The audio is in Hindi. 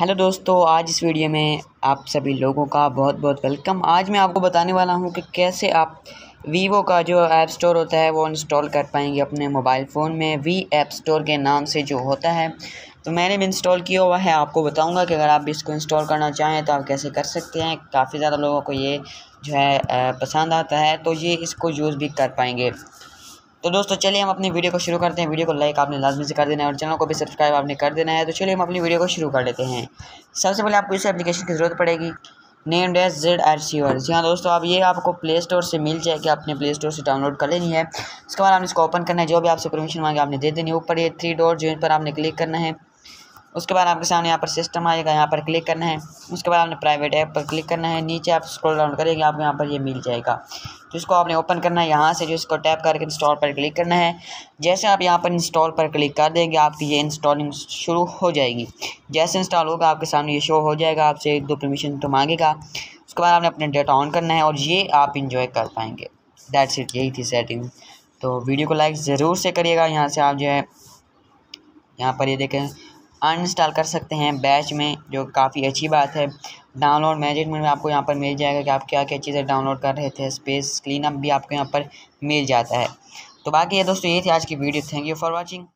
हेलो दोस्तों, आज इस वीडियो में आप सभी लोगों का बहुत बहुत वेलकम। आज मैं आपको बताने वाला हूं कि कैसे आप वीवो का जो ऐप स्टोर होता है वो इंस्टॉल कर पाएंगे अपने मोबाइल फ़ोन में। वी ऐप स्टोर के नाम से जो होता है, तो मैंने भी इंस्टॉल किया हुआ है। आपको बताऊंगा कि अगर आप भी इसको इंस्टॉल करना चाहें तो आप कैसे कर सकते हैं। काफ़ी ज़्यादा लोगों को ये जो है पसंद आता है, तो ये इसको यूज़ भी कर पाएंगे। तो दोस्तों चलिए हम अपनी वीडियो को शुरू करते हैं। वीडियो को लाइक आपने लाजमी से कर देना है और चैनल को भी सब्सक्राइब आपने कर देना है। तो चलिए हम अपनी वीडियो को शुरू कर लेते हैं। सबसे पहले आपको इस एप्लीकेशन की ज़रूरत पड़ेगी, नेम है SZRC। जी हाँ दोस्तों, अब ये आपको प्ले स्टोर से मिल जाएगी, आपने प्ले स्टोर से डाउनलोड कर लेनी है। उसके बाद आपने इसको ओपन करना है, जो भी आपसे परमिशन मांगे आपने दे देनी है। ऊपर ये 3 डॉट जो इन पर आपने क्लिक करना है। उसके बाद आपके सामने यहाँ पर सिस्टम आएगा, यहाँ पर क्लिक करना है। उसके बाद आपने प्राइवेट ऐप पर क्लिक करना है। नीचे आप स्क्रॉल डाउन करेंगे, आपको यहाँ पर ये मिल जाएगा। तो इसको आपने ओपन करना है, यहाँ से जो इसको टैप करके इंस्टॉल पर क्लिक करना है। जैसे आप यहाँ पर इंस्टॉल पर क्लिक कर देंगे, आपकी ये इंस्टॉलिंग शुरू हो जाएगी। जैसे इंस्टॉल होगा आपके सामने ये शो हो जाएगा, आपसे 1-2 परमिशन तो मांगेगा। उसके बाद आपने अपने डाटा ऑन करना है और ये आप इंजॉय कर पाएंगे। दैट्स इट, यही थी सेटिंग। तो वीडियो को लाइक ज़रूर से करिएगा। यहाँ से आप जो है यहाँ पर ये देखें अनइंस्टॉल कर सकते हैं बैच में, जो काफ़ी अच्छी बात है। डाउनलोड मैनेजमेंट में आपको यहाँ पर मिल जाएगा कि आप क्या क्या चीज़ें डाउनलोड कर रहे थे। स्पेस क्लीनअप भी आपको यहाँ पर मिल जाता है। तो बाकी ये दोस्तों, ये थी आज की video. Thank you for watching.